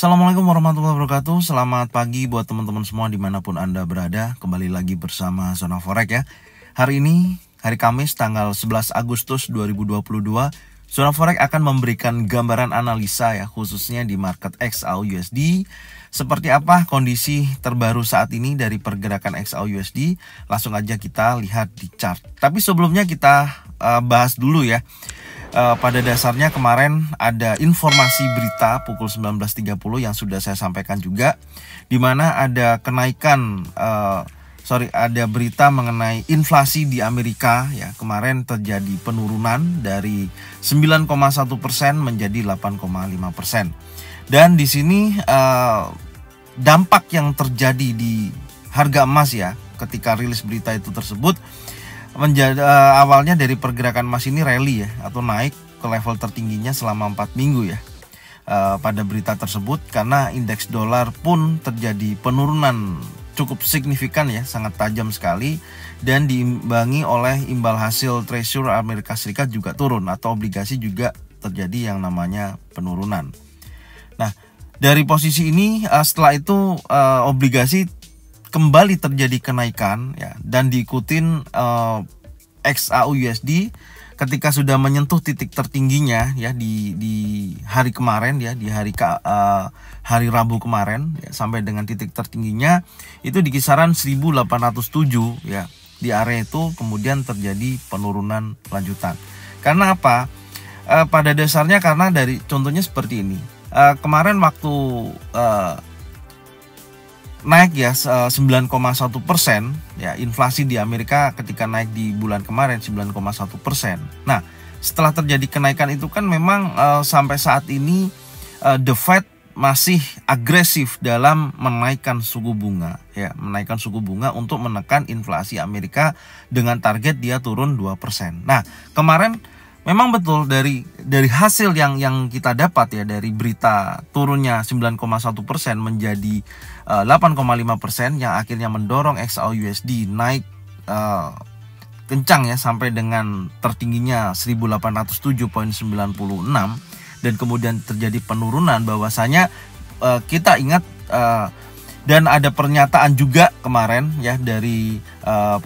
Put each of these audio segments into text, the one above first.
Assalamualaikum warahmatullahi wabarakatuh. Selamat pagi buat teman-teman semua dimanapun Anda berada. Kembali lagi bersama Zona Forex ya. Hari ini, hari Kamis tanggal 11 Agustus 2022, Zona Forex akan memberikan gambaran analisa ya, khususnya di market XAUUSD. Seperti apa kondisi terbaru saat ini dari pergerakan XAUUSD? Langsung aja kita lihat di chart. Tapi sebelumnya kita bahas dulu ya. Pada dasarnya kemarin ada informasi berita pukul 19.30 yang sudah saya sampaikan juga, di mana ada kenaikan, ada berita mengenai inflasi di Amerika ya. Kemarin terjadi penurunan dari 9,1% menjadi 8,5%. Dan di sini dampak yang terjadi di harga emas ya, ketika rilis berita itu tersebut awalnya dari pergerakan emas ini rally ya, atau naik ke level tertingginya selama 4 minggu ya, pada berita tersebut, karena indeks dolar pun terjadi penurunan cukup signifikan ya, sangat tajam sekali, dan diimbangi oleh imbal hasil Treasury Amerika Serikat juga turun, atau obligasi juga terjadi yang namanya penurunan. Nah, dari posisi ini setelah itu obligasi kembali terjadi kenaikan ya, dan diikutin XAUUSD ketika sudah menyentuh titik tertingginya ya di hari kemarin ya, di hari Rabu kemarin ya, sampai dengan titik tertingginya itu di kisaran 1807 ya. Di area itu kemudian terjadi penurunan lanjutan. Karena apa? Pada dasarnya karena dari contohnya seperti ini. Kemarin waktu naik ya 9,1% ya, inflasi di Amerika ketika naik di bulan kemarin 9,1%. Nah, setelah terjadi kenaikan itu kan memang sampai saat ini The Fed masih agresif dalam menaikkan suku bunga ya, menaikkan suku bunga untuk menekan inflasi Amerika dengan target dia turun 2%. Nah, kemarin memang betul dari hasil yang kita dapat ya, dari berita turunnya 9,1% menjadi 8,5% yang akhirnya mendorong XAUUSD naik kencang ya, sampai dengan tertingginya 1807.96, dan kemudian terjadi penurunan. Bahwasanya kita ingat dan ada pernyataan juga kemarin ya dari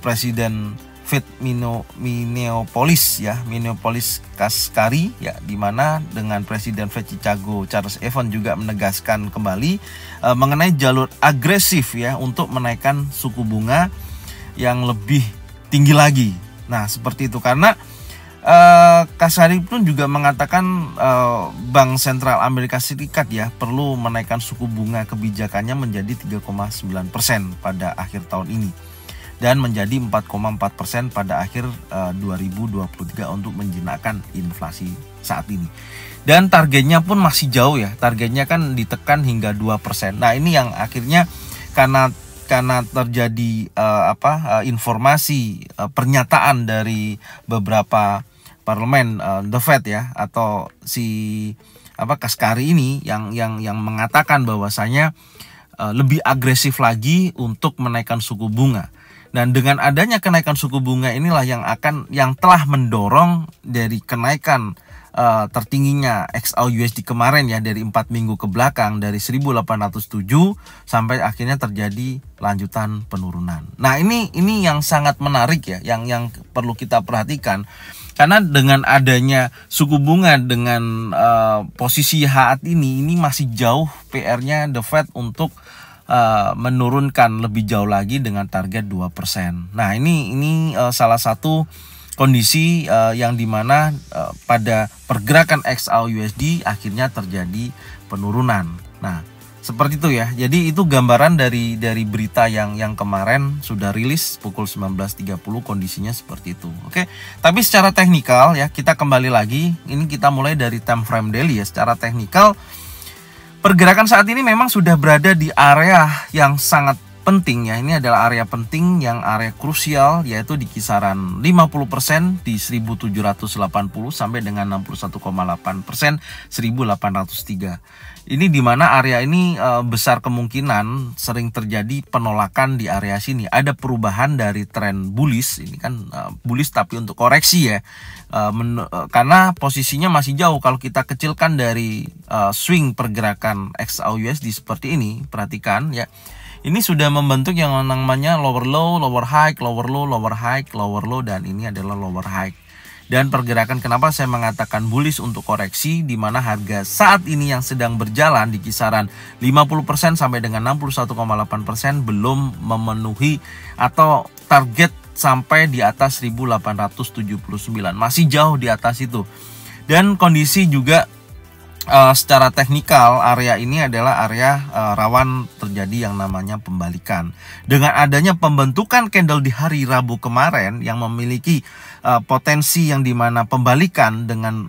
Presiden Fed Minneapolis ya, Minneapolis Kashkari ya, dimana dengan Presiden Fed Chicago Charles Evans juga menegaskan kembali mengenai jalur agresif ya untuk menaikkan suku bunga yang lebih tinggi lagi. Nah, seperti itu, karena Kashkari pun juga mengatakan Bank Sentral Amerika Serikat ya perlu menaikkan suku bunga kebijakannya menjadi 3,9% pada akhir tahun ini, dan menjadi 4,4% pada akhir 2023 untuk menjinakkan inflasi saat ini. Dan targetnya pun masih jauh ya, targetnya kan ditekan hingga 2%. Nah, ini yang akhirnya karena terjadi informasi pernyataan dari beberapa parlemen The Fed ya, atau si Kashkari ini yang mengatakan bahwasanya lebih agresif lagi untuk menaikkan suku bunga. Dan dengan adanya kenaikan suku bunga inilah yang telah mendorong dari kenaikan tertingginya XAUUSD kemarin ya, dari 4 minggu ke belakang, dari 1807 sampai akhirnya terjadi lanjutan penurunan. Nah, ini yang sangat menarik ya, yang perlu kita perhatikan, karena dengan adanya suku bunga dengan posisi saat ini masih jauh PR-nya The Fed untuk menurunkan lebih jauh lagi dengan target 2%. Nah, ini salah satu kondisi yang dimana pada pergerakan XAUUSD akhirnya terjadi penurunan. Nah, seperti itu ya. Jadi itu gambaran dari berita yang kemarin sudah rilis pukul 19.30, kondisinya seperti itu. Oke. Tapi secara teknikal ya, kita kembali lagi. Ini kita mulai dari time frame daily ya. Secara teknikal pergerakan saat ini memang sudah berada di area yang sangat penting ya. Ini adalah area penting, yang area krusial, yaitu di kisaran 50% di 1780 sampai dengan 61,8% 1803. Ini dimana area ini besar kemungkinan sering terjadi penolakan di area sini. Ada perubahan dari tren bullish, ini kan bullish tapi untuk koreksi ya, karena posisinya masih jauh. Kalau kita kecilkan dari swing pergerakan XAUUSD seperti ini, perhatikan ya. Ini sudah membentuk yang namanya lower low, lower high, lower low, lower high, lower low, dan ini adalah lower high. Dan pergerakan, kenapa saya mengatakan bullish untuk koreksi, di mana harga saat ini yang sedang berjalan di kisaran 50% sampai dengan 61,8% belum memenuhi atau target sampai di atas 1879. Masih jauh di atas itu. Dan kondisi juga secara teknikal area ini adalah area rawan terjadi yang namanya pembalikan. Dengan adanya pembentukan candle di hari Rabu kemarin yang memiliki potensi yang dimana pembalikan dengan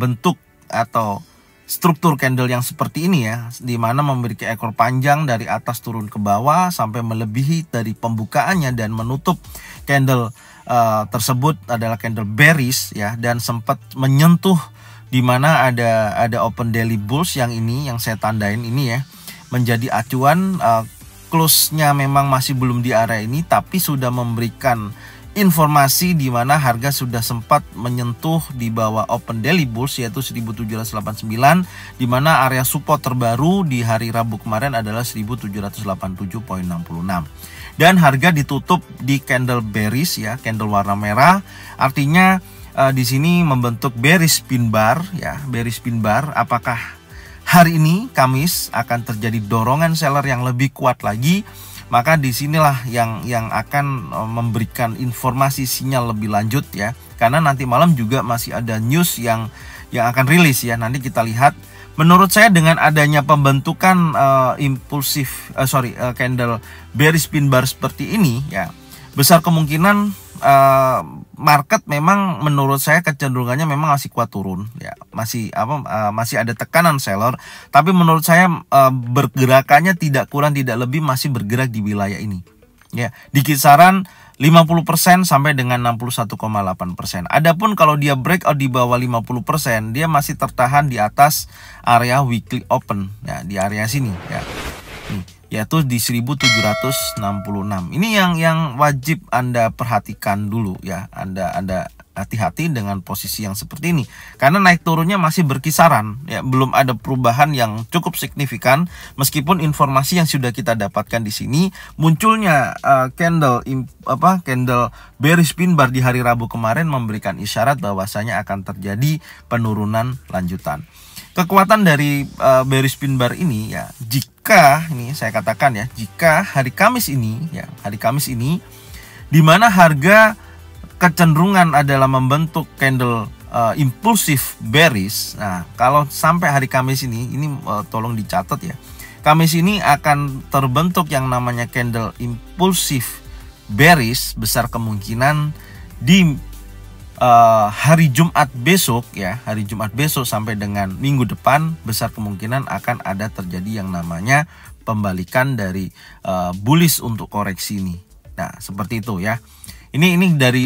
bentuk atau struktur candle yang seperti ini ya, dimana memiliki ekor panjang dari atas turun ke bawah sampai melebihi dari pembukaannya dan menutup candle tersebut adalah candle bearish ya, dan sempat menyentuh di mana ada open daily bulls yang ini yang saya tandain ini ya, menjadi acuan. Close-nya memang masih belum di area ini, tapi sudah memberikan informasi di mana harga sudah sempat menyentuh di bawah open daily bulls yaitu 1789, di mana area support terbaru di hari Rabu kemarin adalah 1787.66. Dan harga ditutup di candle bearish ya, candle warna merah, artinya di sini membentuk bearish pin bar ya, bearish pin bar. Apakah hari ini Kamis akan terjadi dorongan seller yang lebih kuat lagi? Maka disinilah yang akan memberikan informasi sinyal lebih lanjut ya, karena nanti malam juga masih ada news yang akan rilis ya. Nanti kita lihat. Menurut saya dengan adanya pembentukan candle bearish pin bar seperti ini ya, besar kemungkinan market memang menurut saya kecenderungannya memang masih kuat turun ya, masih ada tekanan seller, tapi menurut saya bergerakannya tidak kurang tidak lebih masih bergerak di wilayah ini ya, di kisaran 50% sampai dengan 61,8%. Adapun kalau dia breakout di bawah 50%, dia masih tertahan di atas area weekly open ya, di area sini ya. Nih, yaitu di 1766. Ini yang wajib Anda perhatikan dulu ya. Anda hati-hati dengan posisi yang seperti ini karena naik turunnya masih berkisaran ya, belum ada perubahan yang cukup signifikan. Meskipun informasi yang sudah kita dapatkan di sini munculnya candle bearish pin bar di hari Rabu kemarin memberikan isyarat bahwasanya akan terjadi penurunan lanjutan. Kekuatan dari bearish pin bar ini ya, jika ini saya katakan ya, jika hari Kamis ini ya, hari Kamis ini di mana harga kecenderungan adalah membentuk candle impulsif bearish. Nah, kalau sampai hari Kamis ini tolong dicatat ya. Kamis ini akan terbentuk yang namanya candle impulsif bearish, besar kemungkinan di hari Jumat besok ya, hari Jumat besok sampai dengan minggu depan besar kemungkinan akan ada terjadi yang namanya pembalikan dari bullish untuk koreksi ini. Nah, seperti itu ya. Ini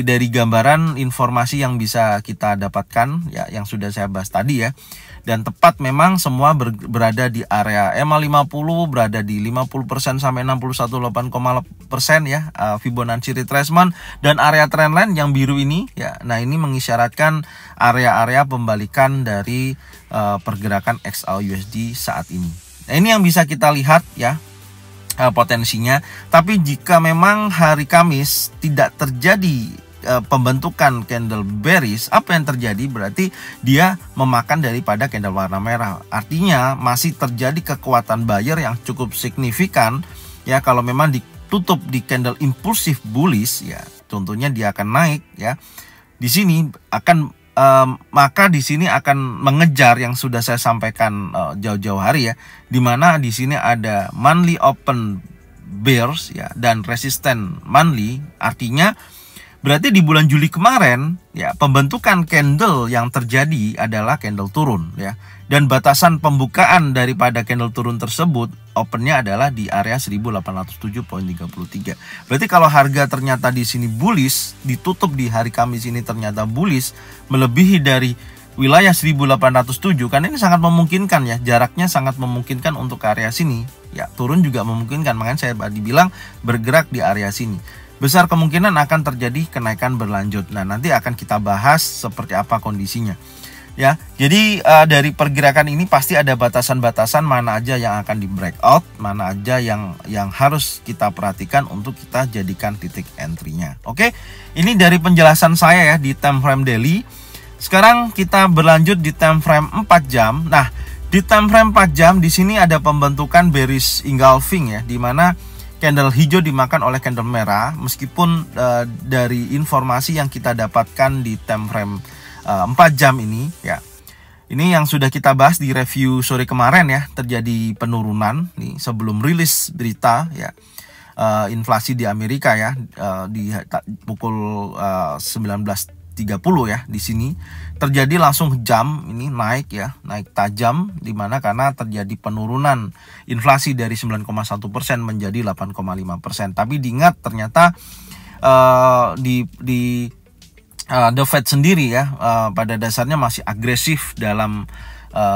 dari gambaran informasi yang bisa kita dapatkan ya, yang sudah saya bahas tadi ya. Dan tepat memang semua berada di area EMA 50, berada di 50% sampai 61,8% ya, Fibonacci retracement, dan area trendline yang biru ini ya. Nah, ini mengisyaratkan area-area pembalikan dari pergerakan XAUUSD saat ini. Nah, ini yang bisa kita lihat ya, potensinya. Tapi jika memang hari Kamis tidak terjadi pembentukan candle bearish, apa yang terjadi? Berarti dia memakan daripada candle warna merah, artinya masih terjadi kekuatan buyer yang cukup signifikan ya. Kalau memang ditutup di candle impulsif bullish ya, contohnya dia akan naik ya, di sini akan maka di sini akan mengejar yang sudah saya sampaikan jauh-jauh hari ya, dimana di sini ada monthly open bears ya dan resisten monthly. Artinya berarti di bulan Juli kemarin ya, pembentukan candle yang terjadi adalah candle turun ya, dan batasan pembukaan daripada candle turun tersebut opennya adalah di area 1807.33. Berarti kalau harga ternyata di sini bullish, ditutup di hari Kamis ini ternyata bullish melebihi dari wilayah 1807, karena ini sangat memungkinkan ya, jaraknya sangat memungkinkan untuk ke area sini ya, turun juga memungkinkan. Makanya saya dibilang bergerak di area sini, besar kemungkinan akan terjadi kenaikan berlanjut. Nah, nanti akan kita bahas seperti apa kondisinya. ya. Jadi dari pergerakan ini pasti ada batasan-batasan mana aja yang akan di breakout, mana aja yang harus kita perhatikan untuk kita jadikan titik entry-nya. Oke, ini dari penjelasan saya ya di time frame daily. Sekarang kita berlanjut di time frame 4 jam. Nah, di time frame 4 jam di sini ada pembentukan bearish engulfing ya, di mana candle hijau dimakan oleh candle merah, meskipun dari informasi yang kita dapatkan di time frame 4 jam ini ya. Ini yang sudah kita bahas di review sore kemarin ya, terjadi penurunan nih sebelum rilis berita ya inflasi di Amerika ya di pukul 19.30 ya. Di sini terjadi langsung jam ini naik ya, naik tajam, dimana karena terjadi penurunan inflasi dari 9,1% menjadi 8,5%. Tapi diingat ternyata The Fed sendiri ya pada dasarnya masih agresif dalam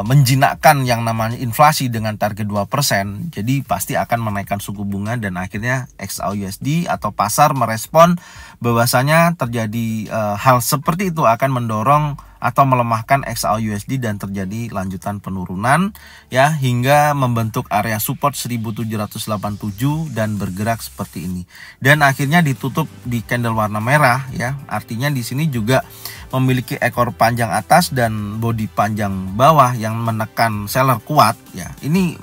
menjinakkan yang namanya inflasi dengan target 2%. Jadi pasti akan menaikkan suku bunga dan akhirnya XAUUSD atau pasar merespon bahwasanya terjadi hal seperti itu akan mendorong atau melemahkan XAUUSD dan terjadi lanjutan penurunan ya, hingga membentuk area support 1787 dan bergerak seperti ini. Dan akhirnya ditutup di candle warna merah ya. Artinya di sini juga memiliki ekor panjang atas dan bodi panjang bawah yang menekan seller kuat ya. Ini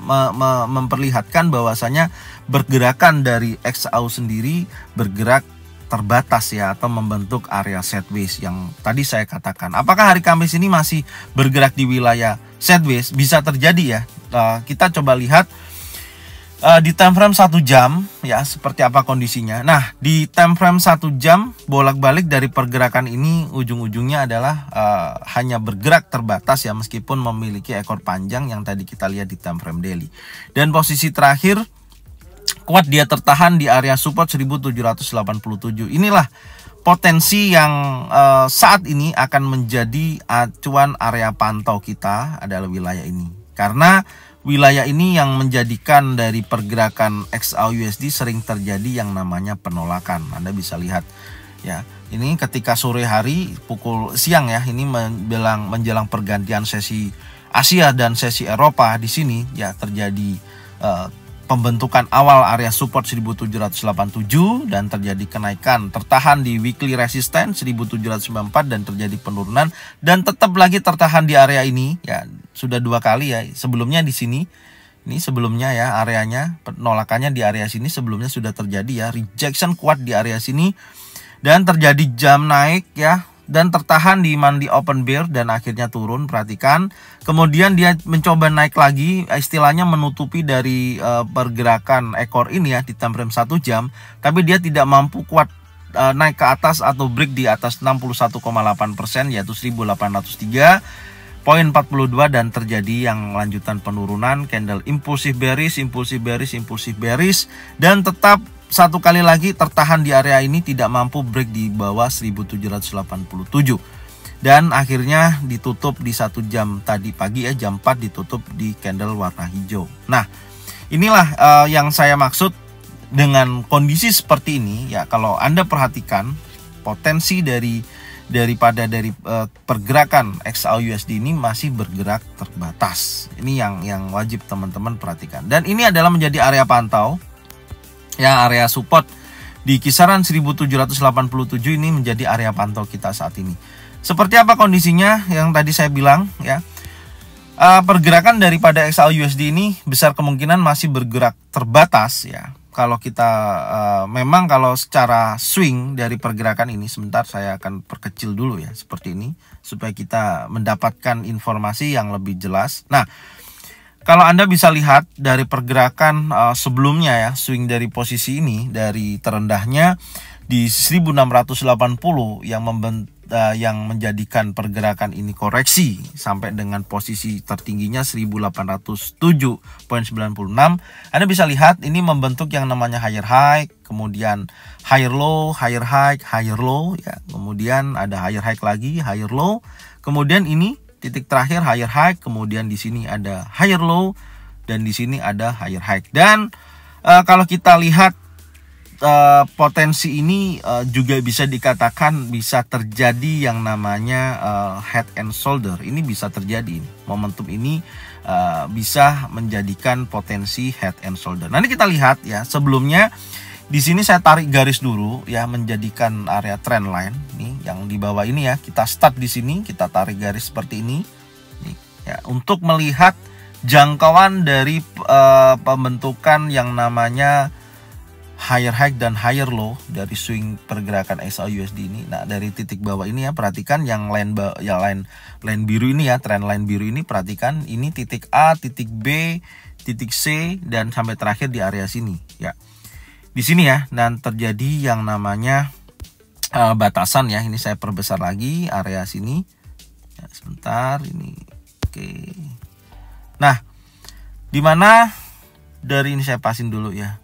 memperlihatkan bahwasanya bergerakan dari XAU sendiri bergerak terbatas ya, atau membentuk area sideways yang tadi saya katakan. Apakah hari Kamis ini masih bergerak di wilayah sideways? Bisa terjadi ya. Kita coba lihat di time frame 1 jam ya seperti apa kondisinya. Nah, di time frame 1 jam bolak-balik dari pergerakan ini ujung-ujungnya adalah hanya bergerak terbatas ya, meskipun memiliki ekor panjang yang tadi kita lihat di time frame daily. Dan posisi terakhir kuat dia tertahan di area support 1787. Inilah potensi yang saat ini akan menjadi acuan area pantau kita adalah wilayah ini. Karena wilayah ini yang menjadikan dari pergerakan XAUUSD sering terjadi yang namanya penolakan. Anda bisa lihat ya. Ini ketika sore hari pukul siang ya, ini menjelang pergantian sesi Asia dan sesi Eropa, di sini ya terjadi pembentukan awal area support 1787 dan terjadi kenaikan, tertahan di weekly resistance 1794 dan terjadi penurunan dan tetap lagi tertahan di area ini ya, sudah dua kali ya. Sebelumnya di sini, ini sebelumnya ya, areanya penolakannya di area sini sebelumnya sudah terjadi ya, rejection kuat di area sini dan terjadi jam naik ya, dan tertahan di monthly open bear dan akhirnya turun. Perhatikan, kemudian dia mencoba naik lagi, istilahnya menutupi dari pergerakan ekor ini ya di time frame 1 jam, tapi dia tidak mampu kuat naik ke atas atau break di atas 61,8% yaitu 1803.42 dan terjadi yang lanjutan penurunan candle impulsif bearish, impulsif bearish, impulsif bearish, dan tetap satu kali lagi tertahan di area ini, tidak mampu break di bawah 1787 dan akhirnya ditutup di 1 jam tadi pagi ya, jam 4 ditutup di candle warna hijau. Nah, inilah yang saya maksud dengan kondisi seperti ini ya. Kalau Anda perhatikan potensi dari pergerakan XAUUSD ini masih bergerak terbatas. Ini yang wajib teman-teman perhatikan. Dan ini adalah menjadi area pantau ya, area support di kisaran 1787 ini menjadi area pantau kita saat ini. Seperti apa kondisinya yang tadi saya bilang ya, pergerakan daripada XAUUSD ini besar kemungkinan masih bergerak terbatas ya. Kalau kita memang kalau secara swing dari pergerakan ini, sebentar saya akan perkecil dulu ya seperti ini supaya kita mendapatkan informasi yang lebih jelas. Nah, kalau Anda bisa lihat dari pergerakan sebelumnya ya, swing dari posisi ini dari terendahnya di 1680 yang menjadikan pergerakan ini koreksi sampai dengan posisi tertingginya 1807.96. Anda bisa lihat ini membentuk yang namanya higher high, kemudian higher low, higher high, higher low ya. Kemudian ada higher high lagi, higher low. Kemudian ini titik terakhir higher high, kemudian di sini ada higher low dan di sini ada higher high. Dan kalau kita lihat potensi ini juga bisa dikatakan bisa terjadi yang namanya head and shoulder. Ini bisa terjadi, momentum ini bisa menjadikan potensi head and shoulder. Nanti kita lihat ya. Sebelumnya di sini saya tarik garis dulu ya, menjadikan area trend line nih yang di bawah ini ya. Kita start di sini, kita tarik garis seperti ini nih, ya, untuk melihat jangkauan dari pembentukan yang namanya higher high dan higher low dari swing pergerakan XAUUSD ini. Nah, dari titik bawah ini ya, perhatikan yang line biru ini ya, trend line biru ini, perhatikan ini titik A, titik B, titik C, dan sampai terakhir di area sini ya. Di sini ya, dan terjadi yang namanya batasan ya. Ini saya perbesar lagi area sini ya, sebentar ini. Oke, nah dimana dari ini saya pasin dulu ya.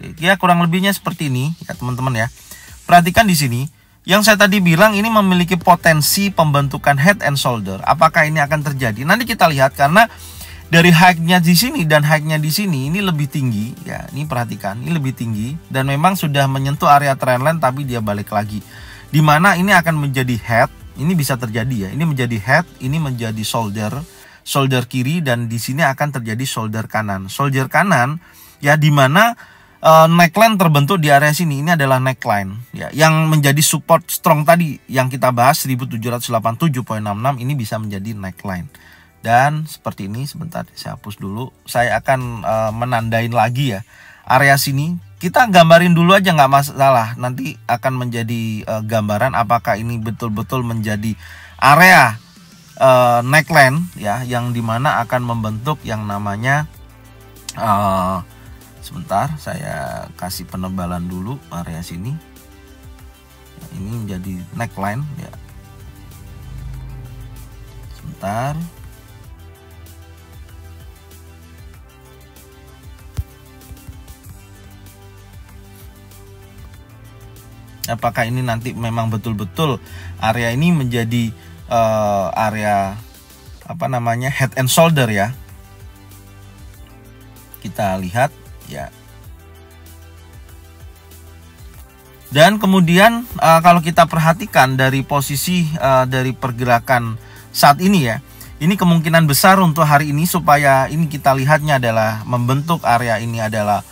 Oke, ya kurang lebihnya seperti ini ya teman-teman ya. Perhatikan di sini yang saya tadi bilang, ini memiliki potensi pembentukan head and shoulder. Apakah ini akan terjadi? Nanti kita lihat, karena dari high-nya di sini dan high-nya di sini ini lebih tinggi ya. Ini perhatikan, ini lebih tinggi dan memang sudah menyentuh area trendline, tapi dia balik lagi. Dimana ini akan menjadi head, ini bisa terjadi ya. Ini menjadi head, ini menjadi shoulder, shoulder kiri, dan di sini akan terjadi shoulder kanan. Shoulder kanan ya, dimana neckline terbentuk di area sini. Ini adalah neckline ya, yang menjadi support strong tadi yang kita bahas 1787.66 ini bisa menjadi neckline. Dan seperti ini, sebentar saya hapus dulu. Saya akan menandain lagi ya area sini. Kita gambarin dulu aja, nggak masalah. Nanti akan menjadi gambaran apakah ini betul-betul menjadi area neckline ya, yang dimana akan membentuk yang namanya sebentar saya kasih penebalan dulu area sini. Nah, ini menjadi neckline ya. Sebentar. Apakah ini nanti memang betul-betul area ini menjadi area apa namanya head and shoulder ya? Kita lihat ya. Dan kemudian kalau kita perhatikan dari posisi dari pergerakan saat ini ya, ini kemungkinan besar untuk hari ini supaya ini kita lihatnya adalah membentuk area ini adalah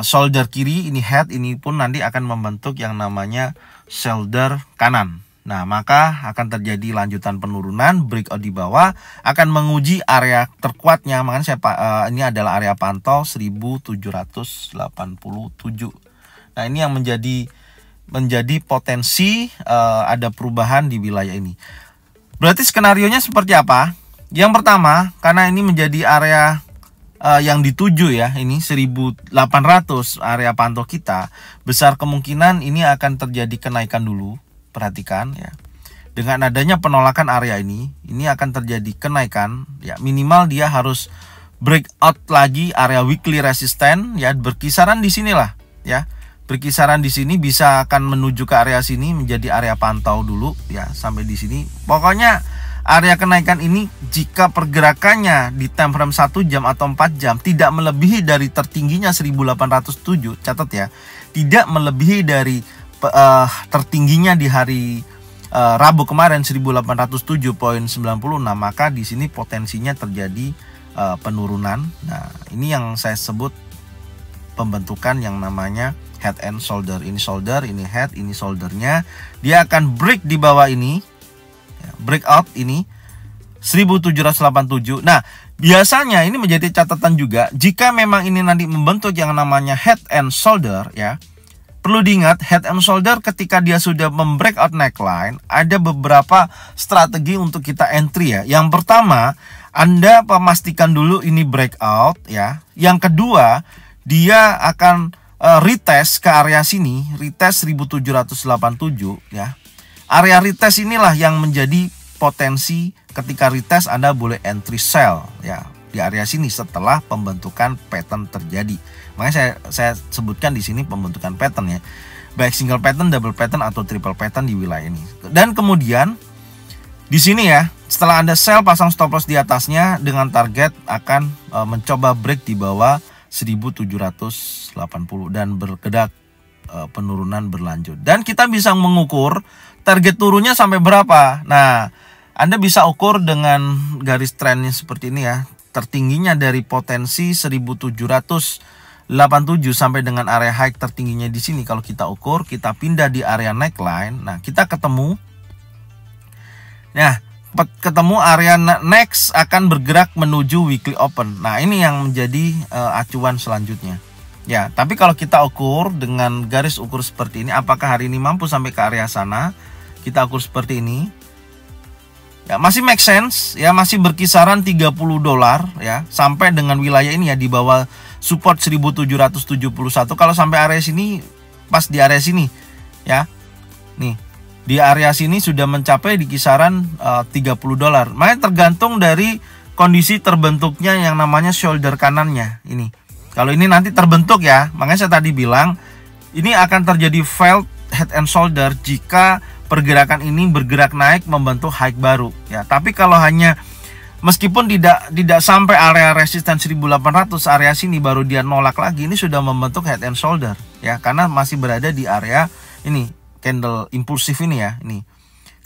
shoulder kiri, ini head, ini pun nanti akan membentuk yang namanya shoulder kanan. Nah, maka akan terjadi lanjutan penurunan, breakout di bawah akan menguji area terkuatnya. Makanya saya ini adalah area pantau 1787. Nah, ini yang menjadi potensi ada perubahan di wilayah ini. Berarti skenarionya seperti apa? Yang pertama, karena ini menjadi area yang dituju ya, ini 1800 area pantau kita, besar kemungkinan ini akan terjadi kenaikan dulu. Perhatikan ya, dengan adanya penolakan area ini akan terjadi kenaikan ya. Minimal dia harus breakout lagi area weekly resistance ya, berkisaran di sinilah ya, berkisaran di sini bisa akan menuju ke area sini menjadi area pantau dulu ya, sampai di sini. Pokoknya area kenaikan ini jika pergerakannya di time frame 1 jam atau 4 jam tidak melebihi dari tertingginya 1807, catat ya, tidak melebihi dari tertingginya di hari Rabu kemarin 1807.96, maka di sini potensinya terjadi penurunan. Nah, ini yang saya sebut pembentukan yang namanya head and shoulder. Ini shoulder, ini head, ini shouldernya. Dia akan break di bawah ini. Breakout ini 1787. Nah, biasanya ini menjadi catatan juga, jika memang ini nanti membentuk yang namanya head and shoulder ya. Perlu diingat, head and shoulder ketika dia sudah membreakout neckline, ada beberapa strategi untuk kita entry ya. Yang pertama, Anda memastikan dulu ini breakout ya. Yang kedua, dia akan retest ke area sini, retest 1787 ya. Area retest inilah yang menjadi potensi, ketika retest Anda boleh entry sell ya di area sini setelah pembentukan pattern terjadi. Makanya saya sebutkan di sini pembentukan pattern ya, baik single pattern, double pattern atau triple pattern di wilayah ini. Dan kemudian di sini ya, setelah Anda sell pasang stop loss di atasnya dengan target akan mencoba break di bawah 1780 dan berkedak penurunan berlanjut. Dan kita bisa mengukur target turunnya sampai berapa. Nah, Anda bisa ukur dengan garis trennya seperti ini ya. Tertingginya dari potensi 1787 sampai dengan area high tertingginya di sini. Kalau kita ukur, kita pindah di area neckline. Nah, kita ketemu. Nah, ketemu area next akan bergerak menuju weekly open. Nah, ini yang menjadi acuan selanjutnya. Ya, tapi kalau kita ukur dengan garis ukur seperti ini, apakah hari ini mampu sampai ke area sana? Kita ukur seperti ini. Ya, masih make sense, ya, masih berkisaran $30 ya, sampai dengan wilayah ini ya, di bawah support 1771. Kalau sampai area sini, pas di area sini ya. Nih, di area sini sudah mencapai di kisaran $30. Makanya tergantung dari kondisi terbentuknya yang namanya shoulder kanannya ini. Kalau ini nanti terbentuk ya, makanya saya tadi bilang ini akan terjadi failed head and shoulder jika pergerakan ini bergerak naik membentuk high baru ya. Tapi kalau hanya meskipun tidak sampai area resisten 1800, area sini baru dia nolak lagi, ini sudah membentuk head and shoulder ya, karena masih berada di area ini candle impulsif ini ya. Ini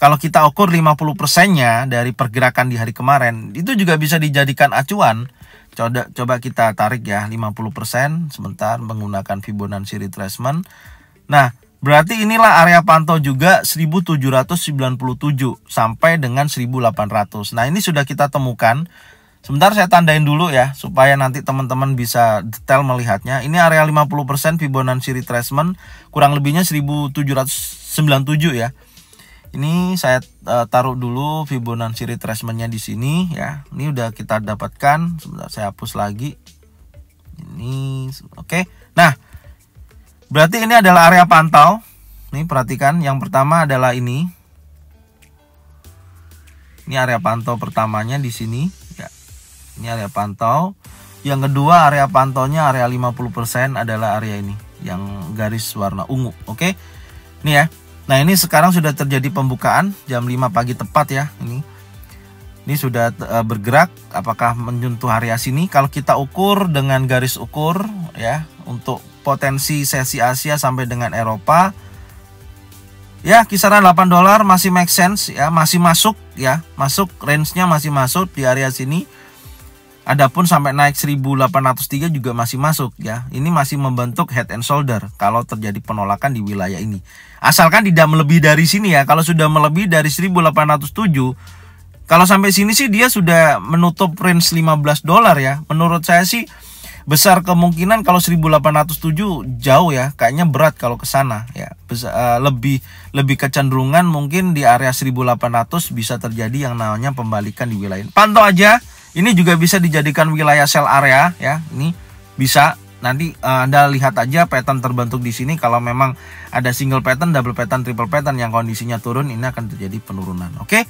kalau kita ukur 50%-nya dari pergerakan di hari kemarin, itu juga bisa dijadikan acuan. Coba kita tarik ya 50% sebentar menggunakan Fibonacci retracement. Nah, berarti inilah area pantau juga 1797 sampai dengan 1800. Nah, ini sudah kita temukan. Sebentar saya tandain dulu ya supaya nanti teman-teman bisa detail melihatnya. Ini area 50% Fibonacci retracement, kurang lebihnya 1797 ya. Ini saya taruh dulu Fibonacci retracement-nya di sini ya. Ini udah kita dapatkan. Sebentar saya hapus lagi. Ini oke. Nah, berarti ini adalah area pantau. Nih perhatikan, yang pertama adalah ini. Ini area pantau pertamanya di sini ya. Ini area pantau. Yang kedua area pantaunya area 50% adalah area ini yang garis warna ungu. Oke. Ini ya. Nah, ini sekarang sudah terjadi pembukaan jam 5 pagi tepat ya. Ini sudah bergerak, apakah menyentuh area sini? Kalau kita ukur dengan garis ukur ya, untuk potensi sesi Asia sampai dengan Eropa ya, kisaran $8 masih make sense ya, masih masuk ya, masuk range-nya, masih masuk di area sini. Adapun sampai naik 1803 juga masih masuk ya. Ini masih membentuk head and shoulder kalau terjadi penolakan di wilayah ini, asalkan tidak melebihi dari sini ya. Kalau sudah melebihi dari 1807, kalau sampai sini sih dia sudah menutup range $15 ya. Menurut saya sih besar kemungkinan kalau 1807 jauh ya, kayaknya berat kalau ke sana ya. Lebih kecenderungan mungkin di area 1800 bisa terjadi yang namanya pembalikan di wilayah. Pantau aja. Ini juga bisa dijadikan wilayah sell area ya. Ini bisa nanti Anda lihat aja pattern terbentuk di sini. Kalau memang ada single pattern, double pattern, triple pattern yang kondisinya turun, ini akan terjadi penurunan. Oke.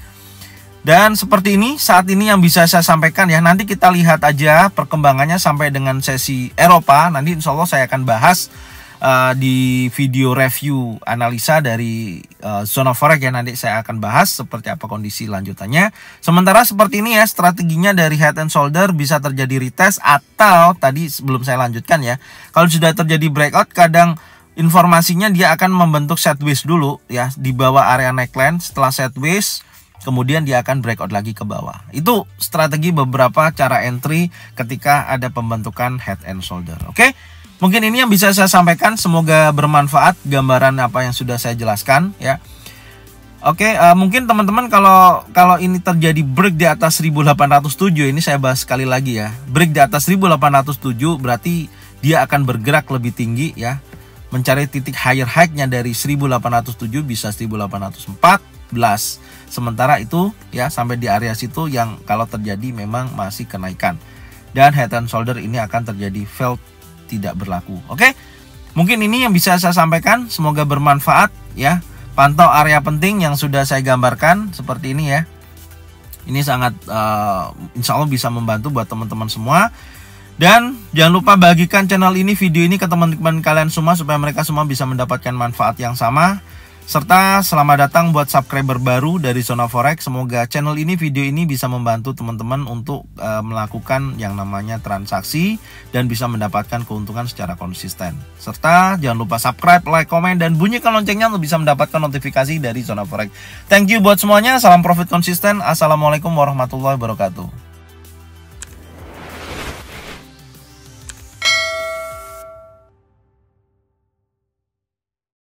Dan seperti ini saat ini yang bisa saya sampaikan ya. Nanti kita lihat aja perkembangannya sampai dengan sesi Eropa. Nanti insya Allah saya akan bahas di video review analisa dari Zona Forex ya. Nanti saya akan bahas seperti apa kondisi lanjutannya. Sementara seperti ini ya strateginya dari head and shoulder, bisa terjadi retest atau tadi sebelum saya lanjutkan ya, kalau sudah terjadi breakout kadang informasinya dia akan membentuk sideways dulu ya di bawah area neckline. Setelah sideways kemudian dia akan breakout lagi ke bawah. Itu strategi beberapa cara entry ketika ada pembentukan head and shoulder. Oke, mungkin ini yang bisa saya sampaikan. Semoga bermanfaat gambaran apa yang sudah saya jelaskan ya. Oke, mungkin teman-teman kalau ini terjadi break di atas 1807, ini saya bahas sekali lagi ya. Break di atas 1807 berarti dia akan bergerak lebih tinggi ya. Mencari titik higher high-nya dari 1807 bisa 1804. Sementara itu ya sampai di area situ yang kalau terjadi memang masih kenaikan, dan head and shoulder ini akan terjadi failed, tidak berlaku. Oke, mungkin ini yang bisa saya sampaikan, semoga bermanfaat ya. Pantau area penting yang sudah saya gambarkan seperti ini ya. Ini sangat insya Allah bisa membantu buat teman-teman semua. Dan jangan lupa bagikan channel ini, video ini ke teman-teman kalian semua supaya mereka semua bisa mendapatkan manfaat yang sama. Serta selamat datang buat subscriber baru dari Zona Forex. Semoga channel ini, video ini bisa membantu teman-teman untuk melakukan yang namanya transaksi dan bisa mendapatkan keuntungan secara konsisten. Serta jangan lupa subscribe, like, komen, dan bunyikan loncengnya untuk bisa mendapatkan notifikasi dari Zona Forex. Thank you buat semuanya, salam profit konsisten. Assalamualaikum warahmatullahi wabarakatuh.